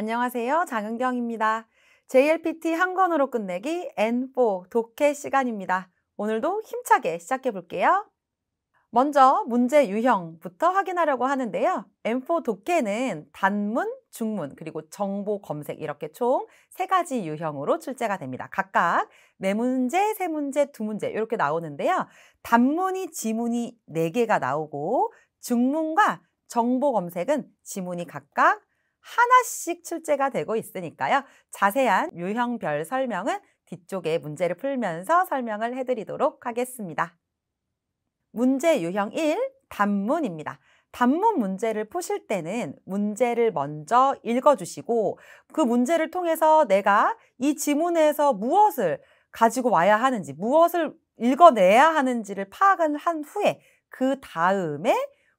안녕하세요. 장은경입니다. JLPT 한 권으로 끝내기 N4 독해 시간입니다. 오늘도 힘차게 시작해 볼게요. 먼저 문제 유형부터 확인하려고 하는데요. N4 독해는 단문, 중문, 그리고 정보 검색 이렇게 총 3가지 유형으로 출제가 됩니다. 각각 4문제, 3문제, 2문제 이렇게 나오는데요. 단문이 지문이 4개가 나오고 중문과 정보 검색은 지문이 각각 하나씩 출제가 되고 있으니까요. 자세한 유형별 설명은 뒤쪽에 문제를 풀면서 설명을 해드리도록 하겠습니다. 문제 유형 1, 단문입니다. 단문 문제를 푸실 때는 문제를 먼저 읽어주시고 그 문제를 통해서 내가 이 지문에서 무엇을 가지고 와야 하는지, 무엇을 읽어내야 하는지를 파악을 한 후에 그 다음에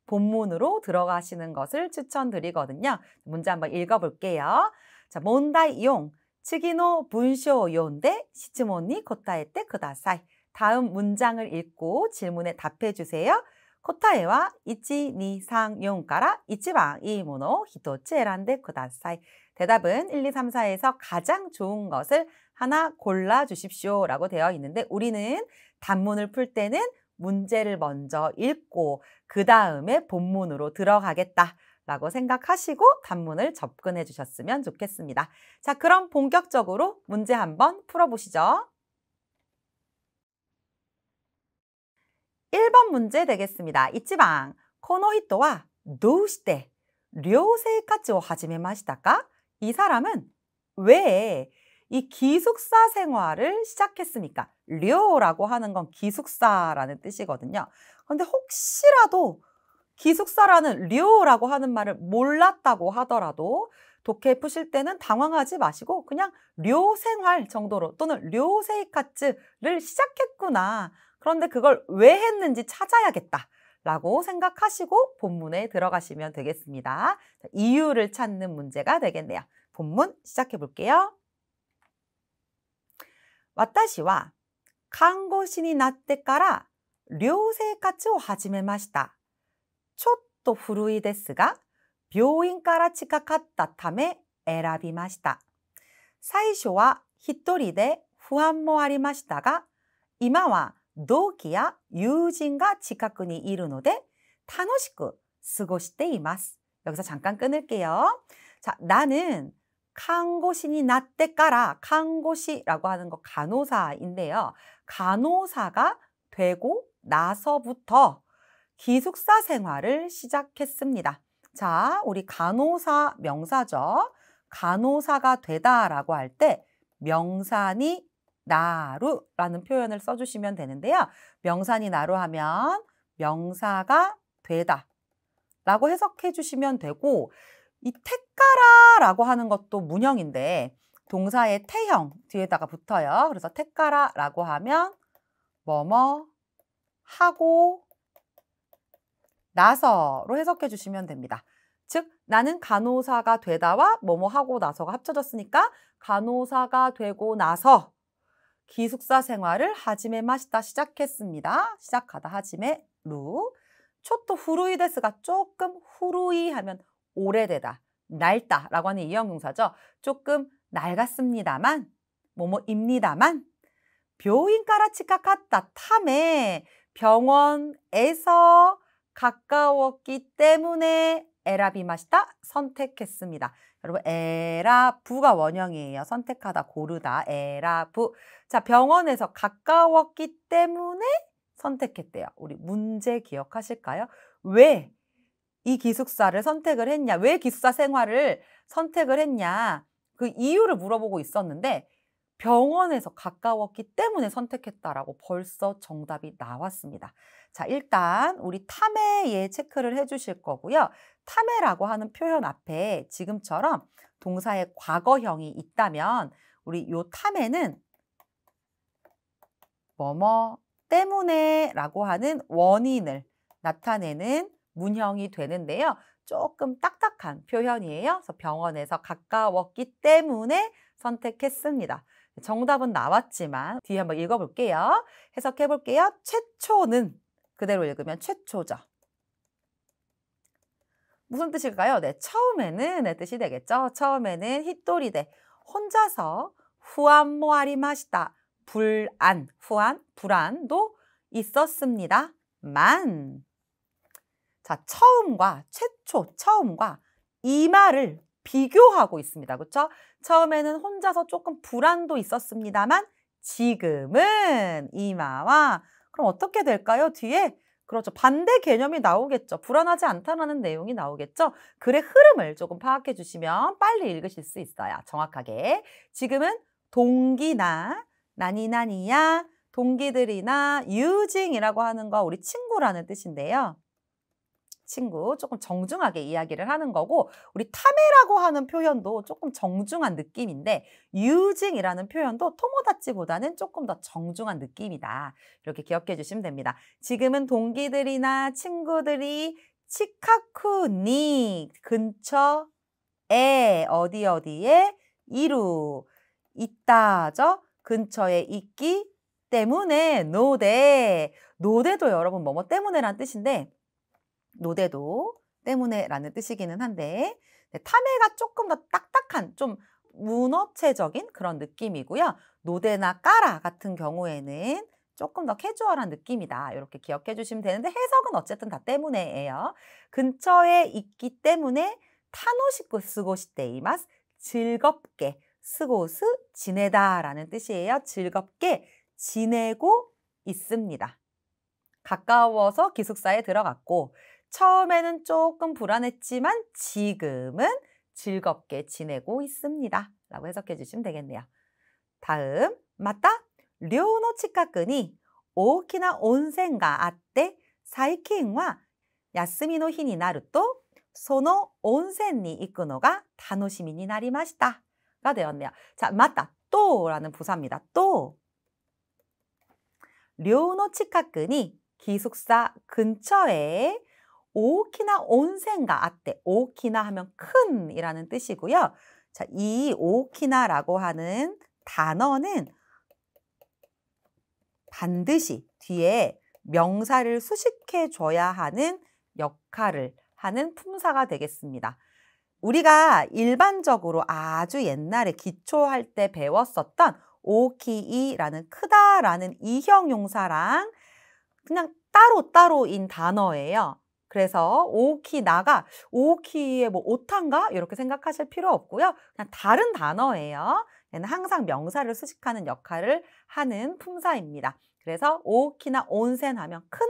본문으로 들어가시는 것을 추천드리거든요. 문제 한번 읽어볼게요. 자, 몬다이용, 치기노 분쇼 요인데 시치모니 코타에테 쿠다사이. 다음 문장을 읽고 질문에 답해주세요. 코타에와 1, 2, 3, 4から 1번 이 모노 히토치 에란데 쿠다사이. 대답은 1, 2, 3, 4에서 가장 좋은 것을 하나 골라주십시오 라고 되어 있는데, 우리는 단문을 풀 때는 문제를 먼저 읽고 그 다음에 본문으로 들어가겠다라고 생각하시고 단문을 접근해 주셨으면 좋겠습니다. 자, 그럼 본격적으로 문제 한번 풀어보시죠. 1번 문제 되겠습니다. 1번, この人はどうして寮生活を始めましたか? 이 사람은 왜 이 기숙사 생활을 시작했습니까? 료라고 하는 건 기숙사라는 뜻이거든요. 근데 혹시라도 기숙사라는 료라고 하는 말을 몰랐다고 하더라도 독해 푸실 때는 당황하지 마시고 그냥 료 생활 정도로, 또는 료 세이카츠를 시작했구나, 그런데 그걸 왜 했는지 찾아야겠다 라고 생각하시고 본문에 들어가시면 되겠습니다. 이유를 찾는 문제가 되겠네요. 본문 시작해 볼게요. 私は看護師になってから寮生活を始めました。ちょっと古いですが病院から近かったため選びました。最初は一人で不安もありましたが今は同期や友人が近くにいるので楽しく過ごしています。 여기서 잠깐 끊을게요. 자, 나는 간고시니 나떼까라, 간고시라고 하는 거 간호사인데요. 간호사가 되고 나서부터 기숙사 생활을 시작했습니다. 자, 우리 간호사 명사죠. 간호사가 되다라고 할 때 명사니 나루라는 표현을 써주시면 되는데요. 명사니 나루 하면 명사가 되다라고 해석해 주시면 되고, 이 테까라라고 하는 것도 문형인데 동사의 태형 뒤에다가 붙어요. 그래서 테까라라고 하면 뭐뭐 하고 나서로 해석해 주시면 됩니다. 즉, 나는 간호사가 되다와 뭐뭐 하고 나서가 합쳐졌으니까 간호사가 되고 나서 기숙사 생활을 하지메마시다 시작했습니다. 시작하다 하지메루. 초토 후루이데스가 조금, 후루이 하면 오래되다, 낡다 라고 하는 이형용사죠. 조금 낡았습니다만, 뭐뭐입니다만, 병원까라 치카카타 타메, 병원에서 가까웠기 때문에 에라비마시다, 선택했습니다. 여러분, 에라부가 원형이에요. 선택하다, 고르다, 에라부. 자, 병원에서 가까웠기 때문에 선택했대요. 우리 문제 기억하실까요? 왜 이 기숙사를 선택을 했냐, 왜 기숙사 생활을 선택을 했냐, 그 이유를 물어보고 있었는데 병원에서 가까웠기 때문에 선택했다라고 벌써 정답이 나왔습니다. 자, 일단 우리 타메에 체크를 해주실 거고요. 타메라고 하는 표현 앞에 지금처럼 동사의 과거형이 있다면 우리 요 타메는 뭐뭐 때문에 라고 하는 원인을 나타내는 문형이 되는데요. 조금 딱딱한 표현이에요. 그래서 병원에서 가까웠기 때문에 선택했습니다. 정답은 나왔지만 뒤에 한번 읽어볼게요. 해석해볼게요. 최초는 그대로 읽으면 최초죠. 무슨 뜻일까요? 네, 처음에는 의 뜻이 되겠죠. 처음에는 히토리데, 혼자서 후안 모아리마시다, 불안, 후안, 불안도 있었습니다. 만, 자, 처음과 최초, 처음과 이 말을 비교하고 있습니다. 그렇죠? 처음에는 혼자서 조금 불안도 있었습니다만 지금은 이마와, 그럼 어떻게 될까요? 뒤에 그렇죠. 반대 개념이 나오겠죠. 불안하지 않다라는 내용이 나오겠죠. 글의 흐름을 조금 파악해 주시면 빨리 읽으실 수 있어요. 정확하게. 지금은 동기나 나니나니야, 동기들이나 유징이라고 하는 거 우리 친구라는 뜻인데요. 친구, 조금 정중하게 이야기를 하는 거고, 우리 타메라고 하는 표현도 조금 정중한 느낌인데 유징이라는 표현도 토모다치보다는 조금 더 정중한 느낌이다. 이렇게 기억해 주시면 됩니다. 지금은 동기들이나 친구들이 치카쿠니, 근처에, 어디 어디에, 이루, 있다죠. 근처에 있기 때문에 노데, 노데도 여러분 뭐뭐 때문에란 뜻인데 노대도 때문에라는 뜻이기는 한데, 네, 타메가 조금 더 딱딱한 좀 문어체적인 그런 느낌이고요. 노대나 까라 같은 경우에는 조금 더 캐주얼한 느낌이다. 이렇게 기억해 주시면 되는데 해석은 어쨌든 다 때문에예요. 근처에 있기 때문에 타노시쿠 스고시테 이마스, 즐겁게 스고스 지내다라는 뜻이에요. 즐겁게 지내고 있습니다. 가까워서 기숙사에 들어갔고 처음에는 조금 불안했지만 지금은 즐겁게 지내고 있습니다. 라고 해석해 주시면 되겠네요. 다음, 맞다. 료노 치카쿠니 오키나 온센가 아떼 사이킨와 야스미노 히니 나루토 소노 온센니 이쿠노가 타노시미니 나리마시다. 가 되었네요. 자, 맞다. 또라는 부사입니다. 또. 료노 치카쿠니 기숙사 근처에 오키나 온센가 아떼, 오키나 하면 큰 이라는 뜻이고요. 자, 이 오키나라고 하는 단어는 반드시 뒤에 명사를 수식해 줘야 하는 역할을 하는 품사가 되겠습니다. 우리가 일반적으로 아주 옛날에 기초할 때 배웠었던 오키이라는 크다라는 이형 용사랑 그냥 따로따로인 단어예요. 그래서 오키나가 오키의 뭐 오탄가 이렇게 생각하실 필요 없고요. 그냥 다른 단어예요. 얘는 항상 명사를 수식하는 역할을 하는 품사입니다. 그래서 오키나 온센 하면 큰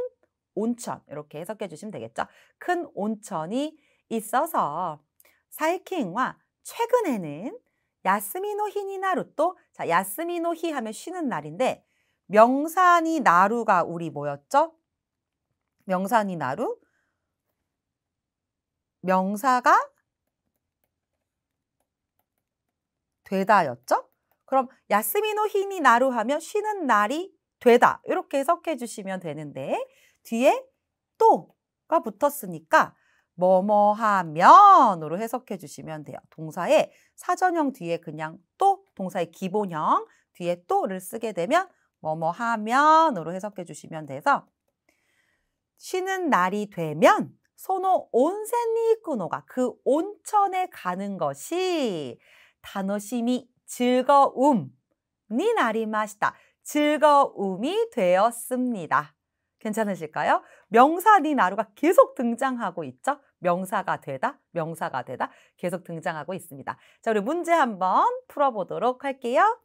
온천 이렇게 해석해 주시면 되겠죠. 큰 온천이 있어서 사이킹과 최근에는 야스미노히니 나루토, 자, 야스미노히 하면 쉬는 날인데 명사니 나루가 우리 뭐였죠? 명사니 나루? 명사가 되다였죠? 그럼 야스미노히니 나루 하면 쉬는 날이 되다. 이렇게 해석해 주시면 되는데 뒤에 또가 붙었으니까 뭐뭐 하면으로 해석해 주시면 돼요. 동사의 사전형 뒤에 그냥 또, 동사의 기본형 뒤에 또를 쓰게 되면 뭐뭐 하면으로 해석해 주시면 돼서 쉬는 날이 되면 소노 온센이 이쿠노가, 그 온천에 가는 것이 타노시미, 즐거움 니 나리마시다, 즐거움이 되었습니다. 괜찮으실까요? 명사 니 나루가 계속 등장하고 있죠? 명사가 되다, 명사가 되다 계속 등장하고 있습니다. 자, 우리 문제 한번 풀어보도록 할게요.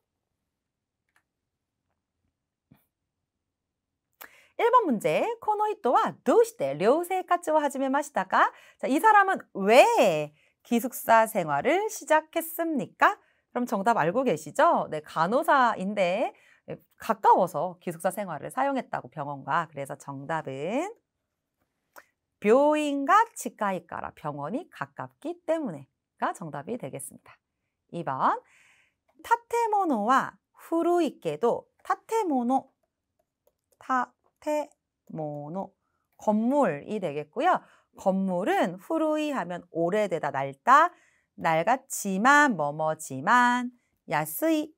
1번 문제, 코노이토와 도시대 료세이카츠와 하지메마시다가, 자, 이 사람은 왜 기숙사 생활을 시작했습니까? 그럼 정답 알고 계시죠? 네, 간호사인데 가까워서 기숙사 생활을 사용했다고, 병원과. 그래서 정답은 묘인과 치카이까라, 병원이 가깝기 때문에가 정답이 되겠습니다. 2번, 타테모노와 후루이케도, 타테모노, 타테모노, 건물이 되겠고요. 건물은 후루이 하면 오래되다, 낡다, 낡았지만, 뭐뭐지만, 야스이,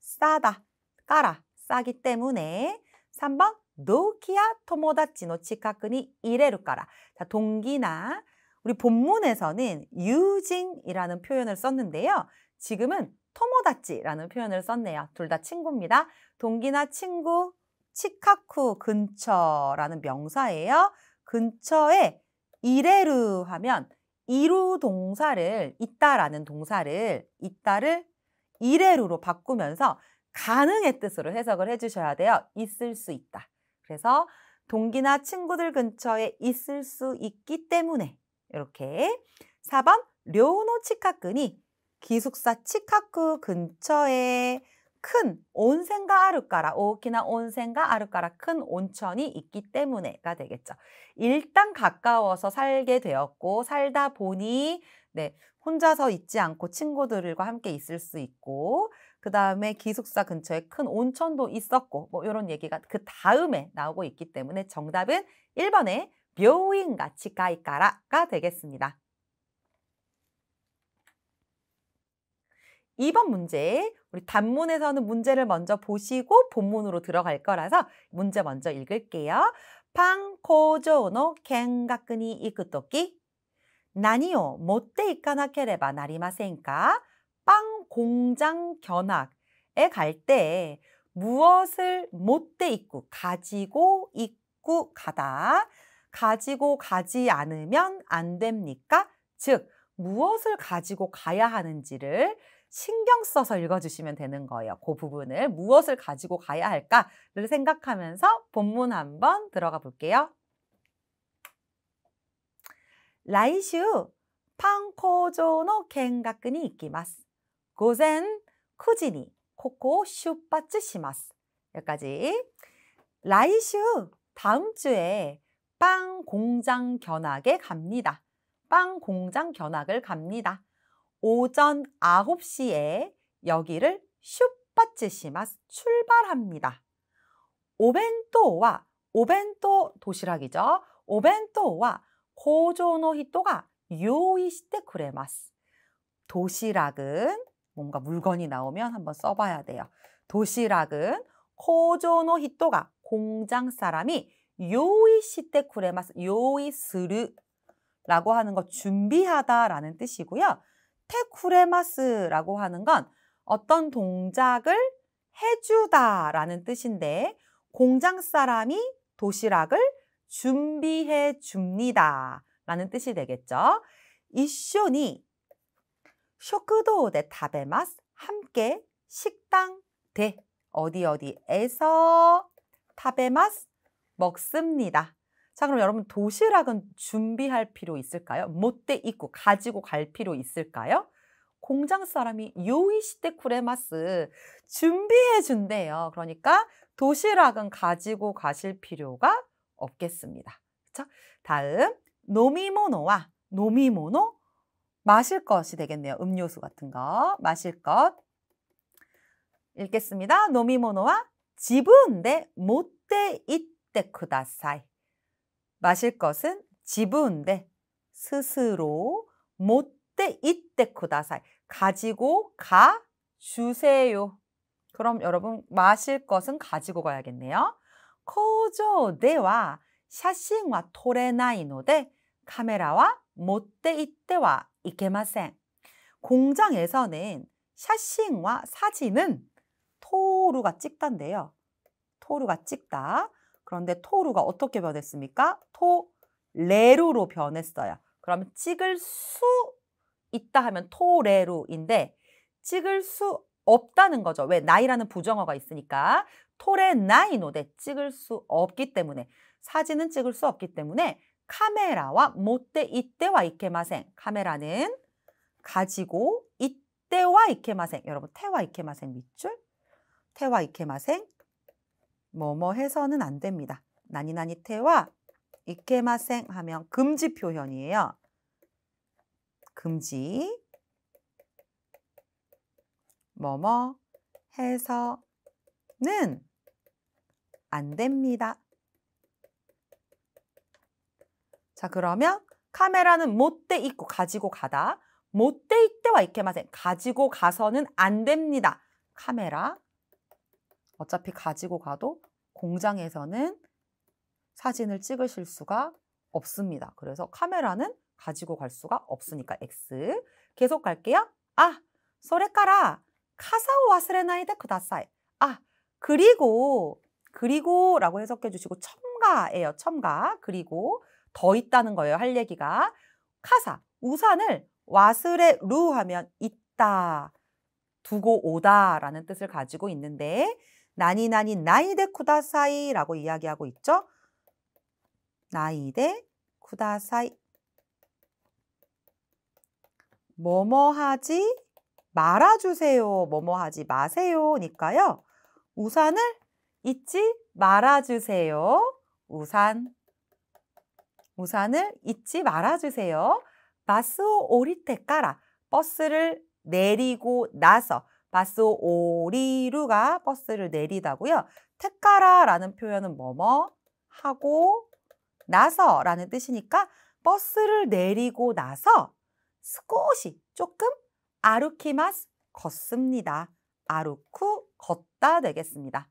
싸다, 까라, 싸기 때문에. 3번, 노키야 토모다치노 치카쿠니 이레루까라. 동기나 우리 본문에서는 using이라는 표현을 썼는데요. 지금은 토모다치라는 표현을 썼네요. 둘 다 친구입니다. 동기나 친구, 치카쿠 근처라는 명사예요. 근처에 이레루 하면 이루 동사를 있다를 이레루로 바꾸면서 가능의 뜻으로 해석을 해주셔야 돼요. 있을 수 있다. 그래서 동기나 친구들 근처에 있을 수 있기 때문에 이렇게 4번 료노 치카쿠니 기숙사 치카쿠 근처에 큰 온센가 아르까라 오키나 온센가 아르까라 큰 온천이 있기 때문에가 되겠죠. 일단 가까워서 살게 되었고 살다 보니 혼자서 있지 않고 친구들과 함께 있을 수 있고 그 다음에 기숙사 근처에 큰 온천도 있었고 뭐 이런 얘기가 그 다음에 나오고 있기 때문에 정답은 1번에 묘인가 치카이까라가 되겠습니다. 2번 문제, 우리 단문에서는 문제를 먼저 보시고 본문으로 들어갈 거라서 문제 먼저 읽을게요. 판코조노 겐가쿠니 이쿠토끼 나니오 못테 이카나케레바 나리마센까? 빵 공장 견학에 갈 때 무엇을 못테 이쿠 가지고 있고 가다 가지고 가지 않으면 안 됩니까? 즉 무엇을 가지고 가야 하는지를 신경 써서 읽어주시면 되는 거예요. 그 부분을 무엇을 가지고 가야 할까를 생각하면서 본문 한번 들어가 볼게요. 라이슈 판코조노 겐가쿠니 이키마스. 고센 쿠지니 코코 슈파츠 시마스. 여기까지. 라이슈 다음 주에 빵 공장 견학에 갑니다. 빵 공장 견학을 갑니다. 오전 9시에 여기를 슈파츠시마스 출발합니다. 오벤또와 오벤또 도시락이죠. 오벤또와 고조노 히토가 요이시테 쿠레마스. 도시락은 뭔가 물건이 나오면 한번 써봐야 돼요. 도시락은 고조노 히토가 공장 사람이 요이시테 쿠레마스 요이스루라고 하는 거 준비하다라는 뜻이고요. 테쿠레마스라고 하는 건 어떤 동작을 해주다라는 뜻인데 공장 사람이 도시락을 준비해 줍니다 라는 뜻이 되겠죠. 이쇼니 쇼크도데 타베마스 함께 식당 대 어디 어디에서 타베마스 먹습니다. 자, 그럼 여러분 도시락은 준비할 필요 있을까요? 못돼 있고 가지고 갈 필요 있을까요? 공장 사람이 요이시테 쿠레마스 준비해 준대요. 그러니까 도시락은 가지고 가실 필요가 없겠습니다. 그쵸? 다음 노미모노와 노미모노 마실 것이 되겠네요. 음료수 같은 거 마실 것 읽겠습니다. 노미모노와 지분데 못돼 있대 쿠다사이. 마실 것은 지분데 스스로 못데 이때 쿠다사이 가지고 가 주세요. 그럼 여러분 마실 것은 가지고 가야겠네요. 코조데와 샤싱와 토레나이노데 카메라와 못데 이때와 이케마센. 공장에서는 샤싱과 사진은 토루가 찍단데요. 토루가 찍다. 그런데 토루가 어떻게 변했습니까? 토레루로 변했어요. 그러면 찍을 수 있다 하면 토레루인데 찍을 수 없다는 거죠. 왜? 나이라는 부정어가 있으니까 토레나이노데 찍을 수 없기 때문에 사진은 찍을 수 없기 때문에 카메라와 못데 이때와 이케마생 카메라는 가지고 이때와 이케마생 여러분 테와 이케마생 밑줄 테와 이케마생 뭐뭐 해서는 안 됩니다. 나니나니 테와 이케마생 하면 금지 표현이에요. 금지 뭐뭐 해서는 안 됩니다. 자 그러면 카메라는 못돼 있고 가지고 가다 못돼 있대와 이케마생 가지고 가서는 안 됩니다. 카메라 어차피 가지고 가도 공장에서는 사진을 찍으실 수가 없습니다. 그래서 카메라는 가지고 갈 수가 없으니까 X. 계속 갈게요. 아, それから 카사오 와스레나이데 쿠다사이. 아, 그리고 라고 해석해 주시고 첨가예요. 첨가. 그리고 더 있다는 거예요. 할 얘기가. 카사, 우산을 와스레루 하면 있다, 두고 오다 라는 뜻을 가지고 있는데 나니나니 나이데 쿠다사이 라고 이야기하고 있죠. 나이데 쿠다사이. 뭐뭐 하지 말아주세요. 뭐뭐 하지 마세요. 니까요. 우산을 잊지 말아주세요. 우산을 잊지 말아주세요. 바스오 오리테까라. 버스를 내리고 나서. 바스오 오리루가 버스를 내리다고요. 테까라라는 표현은 뭐뭐 하고 나서라는 뜻이니까 버스를 내리고 나서 스코시 조금 아루키마스 걷습니다. 아루쿠 걷다 되겠습니다.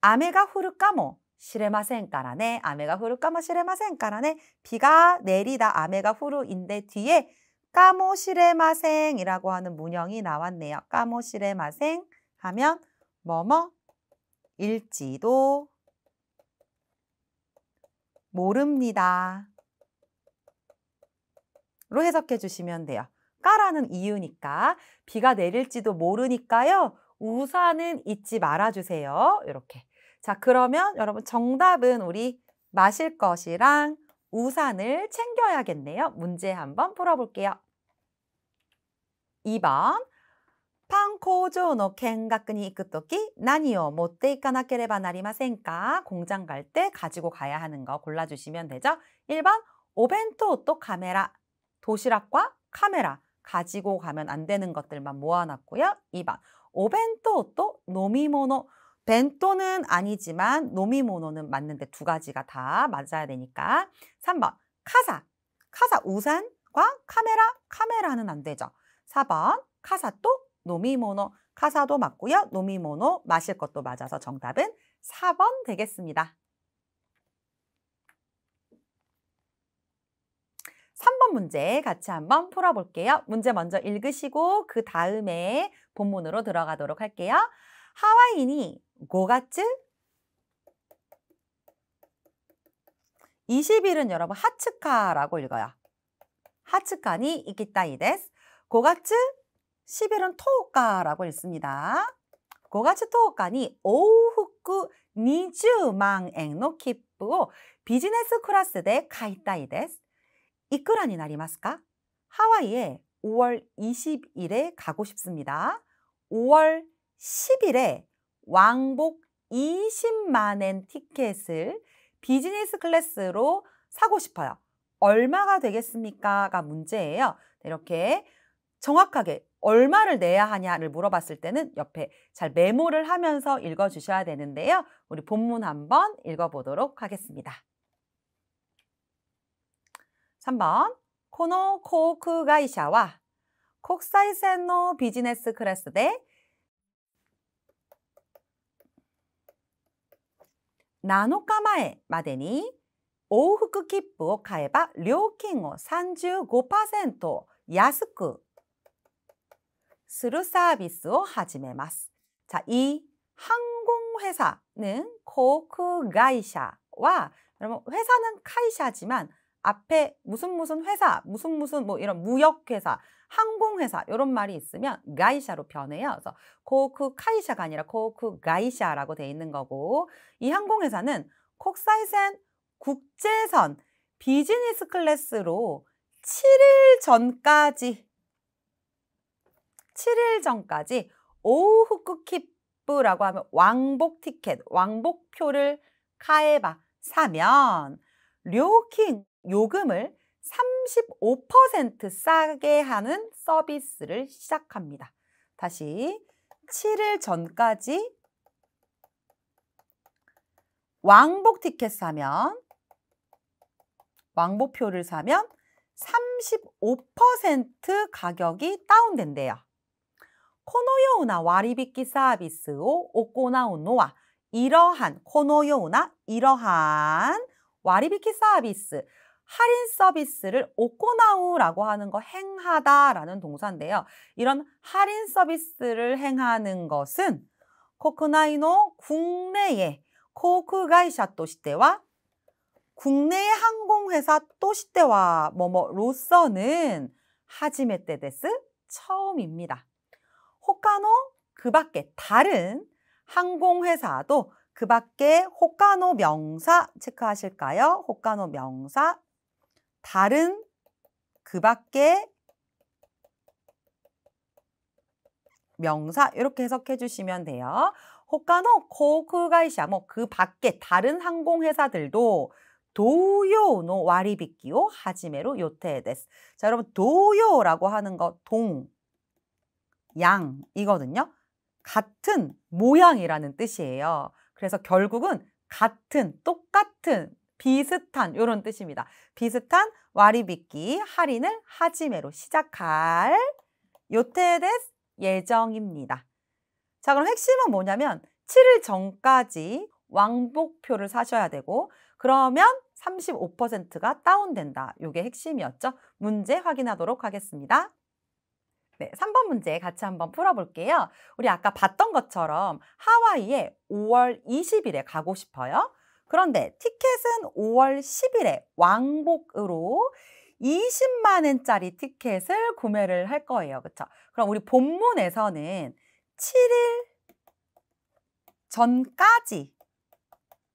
아메가 후르까모 시레마센까라네. 아메가 후르까모 시레마센까라네. 비가 내리다 아메가 후르인데 뒤에 까모시레마생이라고 하는 문형이 나왔네요. 까모시레마생 하면 뭐뭐 일지도 모릅니다 로 해석해 주시면 돼요. 까라는 이유니까 비가 내릴지도 모르니까요. 우산은 잊지 말아주세요. 이렇게. 자, 그러면 여러분 정답은 우리 마실 것이랑 우산을 챙겨야겠네요. 문제 한번 풀어볼게요. 2번. 판코조노 겐가쿠니 이쿠토키 나니오 모떼 이카나케레바 나리마센까? 공장 갈 때 가지고 가야 하는 거 골라주시면 되죠. 1번. 오벤토 또 카메라. 도시락과 카메라. 가지고 가면 안 되는 것들만 모아놨고요. 2번. 오벤토 또 노미모노. 벤토는 아니지만 노미모노는 맞는데 두 가지가 다 맞아야 되니까. 3번. 카사. 카사 우산과 카메라. 카메라는 안 되죠. 4번. 카사 또 노미모노. 카사도 맞고요. 노미모노 마실 것도 맞아서 정답은 4번 되겠습니다. 3번 문제 같이 한번 풀어볼게요. 문제 먼저 읽으시고 그 다음에 본문으로 들어가도록 할게요. 하와이니 5월 20일은 여러분 하츠카라고 읽어요. 하츠카니 이키타이데스. 5월 10일은 토오카라고 읽습니다. 5월 10일니 오후쿠 20만 엔의 기프를 비즈니스 클래스에 가이타이데스. 이쿠라니 나리마스까? 하와이에 5월 20일에 가고 싶습니다. 5월 10일에 왕복 20만 엔 티켓을 비즈니스 클래스로 사고 싶어요. 얼마가 되겠습니까?가 문제예요. 이렇게 정확하게 얼마를 내야 하냐를 물어봤을 때는 옆에 잘 메모를 하면서 읽어주셔야 되는데요. 우리 본문 한번 읽어보도록 하겠습니다. 3번. この 航空会社は 国際線の 비즈니스 클래스で 7日前 までに 往復切符を買えば 料金を 35% 安くするサービスを始めます. 자, 이 항공회사는 航空会社와 여러분 회사는 카이샤지만 앞에 무슨 회사, 무슨 뭐 이런 무역회사, 항공회사 이런 말이 있으면 가이샤로 변해요. 그래서 코쿠카이샤가 아니라 코쿠가이샤라고 돼 있는 거고 이 항공회사는 콕사이센 국제선 비즈니스 클래스로 7일 전까지 오후쿠키프라고 하면 왕복 티켓, 왕복표를 카에바 사면 료킹 요금을 35% 싸게 하는 서비스를 시작합니다. 다시 7일 전까지 왕복 티켓 사면 왕복표를 사면 35% 가격이 다운된대요. 코노요우나 와리비키 서비스오 오코나오노와 이러한 코노요우나 이러한 와리비키 서비스 할인 서비스를 오코나우라고 하는 거 행하다라는 동사인데요. 이런 할인 서비스를 행하는 것은 코쿠나이노 국내의 코쿠가이샤 또시대와 국내의 항공회사 또시대와 뭐뭐로서는 하지메테 데스 처음입니다. 호카노 그 밖에 다른 항공회사도 그 밖에 호카노 명사 체크하실까요? 호카노 명사 다른 그 밖에 명사 이렇게 해석해 주시면 돼요. 호카노 코쿠가이샤 뭐 그 밖에 다른 항공회사들도 도요노 와리비키오 하지메로 요테데스. 자 여러분 도요라고 하는 거 동, 양 이거든요. 같은 모양이라는 뜻이에요. 그래서 결국은 같은, 똑같은, 비슷한 이런 뜻입니다. 비슷한 와리비키 할인을 하지메로 시작할 요테데스 예정입니다. 자 그럼 핵심은 뭐냐면 7일 전까지 왕복표를 사셔야 되고 그러면 35%가 다운된다. 이게 핵심이었죠. 문제 확인하도록 하겠습니다. 네, 3번 문제 같이 한번 풀어볼게요. 우리 아까 봤던 것처럼 하와이에 5월 20일에 가고 싶어요. 그런데 티켓은 5월 10일에 왕복으로 20만엔짜리 티켓을 구매를 할 거예요. 그렇죠? 그럼 우리 본문에서는 7일 전까지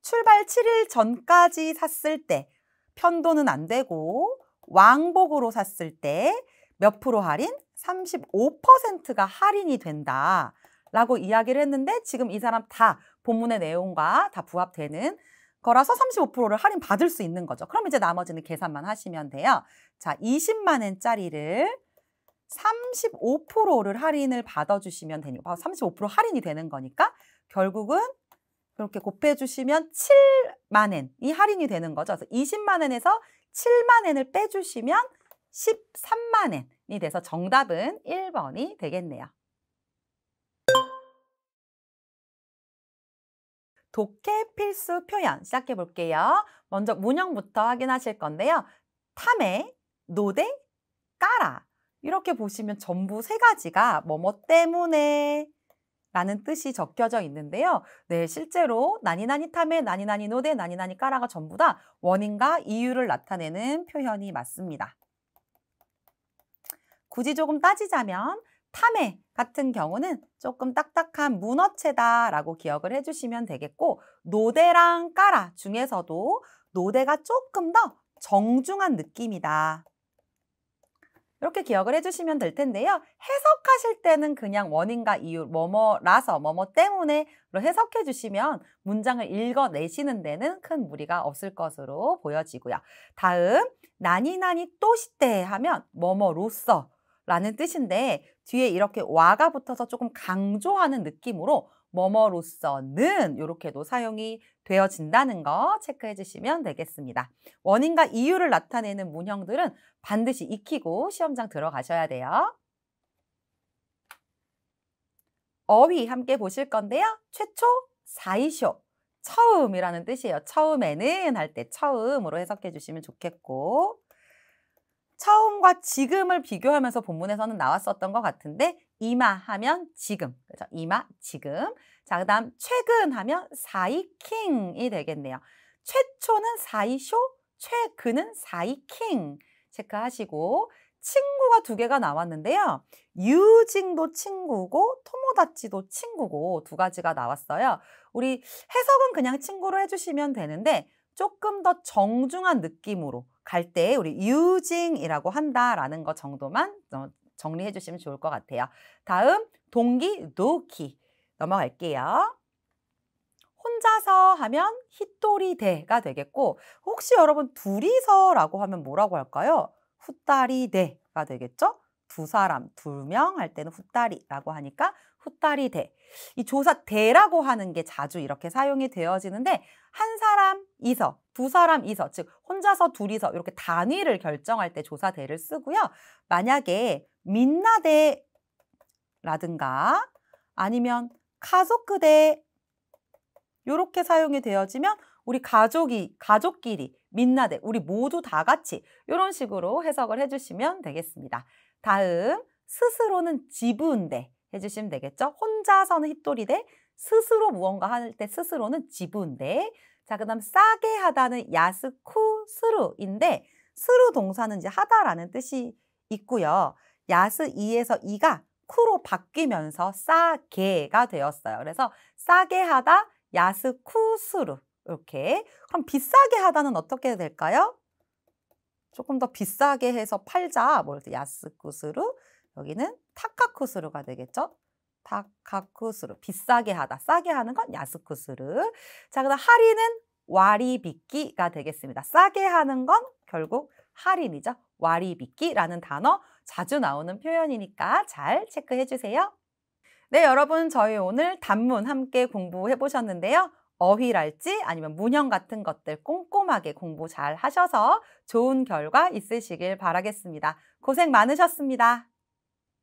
출발 7일 전까지 샀을 때 편도는 안 되고 왕복으로 샀을 때 몇 프로 할인? 35%가 할인이 된다 라고 이야기를 했는데 지금 이 사람 다 본문의 내용과 다 부합되는 거라서 35%를 할인 받을 수 있는 거죠. 그럼 이제 나머지는 계산만 하시면 돼요. 자, 20만엔짜리를 35%를 할인을 받아주시면 되니까 바로 35% 할인이 되는 거니까 결국은 이렇게 곱해주시면 7만엔이 할인이 되는 거죠. 그래서 20만엔에서 7만엔을 빼주시면 13만엔이 돼서 정답은 1번이 되겠네요. 독해 필수 표현 시작해 볼게요. 먼저 문형부터 확인하실 건데요. 탐에, 노데, 까라 이렇게 보시면 전부 세 가지가 뭐뭐 때문에 라는 뜻이 적혀져 있는데요. 네, 실제로 나니나니 탐에, 나니나니 노데, 나니나니 까라가 전부 다 원인과 이유를 나타내는 표현이 맞습니다. 굳이 조금 따지자면 탐에 같은 경우는 조금 딱딱한 문어체다라고 기억을 해주시면 되겠고 노대랑 까라 중에서도 노대가 조금 더 정중한 느낌이다. 이렇게 기억을 해주시면 될 텐데요. 해석하실 때는 그냥 원인과 이유, 뭐뭐라서, 뭐뭐 때문에 해석해 주시면 문장을 읽어내시는 데는 큰 무리가 없을 것으로 보여지고요. 다음, 나니나니 또시때 하면 뭐뭐로써 라는 뜻인데 뒤에 이렇게 와가 붙어서 조금 강조하는 느낌으로 뭐뭐로서는 이렇게도 사용이 되어진다는 거 체크해 주시면 되겠습니다. 원인과 이유를 나타내는 문형들은 반드시 익히고 시험장 들어가셔야 돼요. 어휘 함께 보실 건데요. 최초, 사이쇼, 처음이라는 뜻이에요. 처음에는 할 때 처음으로 해석해 주시면 좋겠고 처음과 지금을 비교하면서 본문에서는 나왔었던 것 같은데 이마 하면 지금, 그렇죠? 이마, 지금. 자, 그 다음 최근 하면 사이킹이 되겠네요. 최초는 사이쇼, 최근은 사이킹 체크하시고 친구가 두 개가 나왔는데요. 유징도 친구고 토모다치도 친구고 두 가지가 나왔어요. 우리 해석은 그냥 친구로 해주시면 되는데 조금 더 정중한 느낌으로 갈 때 우리 유징이라고 한다라는 것 정도만 정리해 주시면 좋을 것 같아요. 다음 동기, 도키 넘어갈게요. 혼자서 하면 히토리데가 되겠고 혹시 여러분 둘이서라고 하면 뭐라고 할까요? 후따리데가 되겠죠? 두 사람, 두 명 할 때는 후따리라고 하니까 후따리데. 이 조사 대라고 하는 게 자주 이렇게 사용이 되어지는데 한 사람이서, 두 사람이서, 즉 혼자서 둘이서 이렇게 단위를 결정할 때 조사 대를 쓰고요. 만약에 민나데라든가 아니면 가족그대 이렇게 사용이 되어지면 우리 가족이 가족끼리 민나들, 우리 모두 다 같이 이런 식으로 해석을 해주시면 되겠습니다. 다음, 스스로는 지부인데 해주시면 되겠죠. 혼자서는 히토리데, 스스로 무언가 할 때 스스로는 지부인데, 자, 그 다음 싸게 하다는 야스쿠 스루인데, 스루 동사는 이제 하다라는 뜻이 있고요. 야스 2에서 2가 쿠로 바뀌면서 싸게가 되었어요. 그래서 싸게 하다, 야스쿠 스루 이렇게. 그럼 비싸게 하다는 어떻게 될까요? 조금 더 비싸게 해서 팔자. 뭐 야스쿠 스루, 여기는 타카쿠 스루가 되겠죠. 타카쿠 스루, 비싸게 하다, 싸게 하는 건 야스쿠 스루. 자, 그다음 할인은 와리비끼가 되겠습니다. 싸게 하는 건 결국 할인이죠. 와리비끼라는 단어 자주 나오는 표현이니까 잘 체크해 주세요. 네, 여러분, 저희 오늘 단문 함께 공부해 보셨는데요. 어휘랄지 아니면 문형 같은 것들 꼼꼼하게 공부 잘 하셔서 좋은 결과 있으시길 바라겠습니다. 고생 많으셨습니다.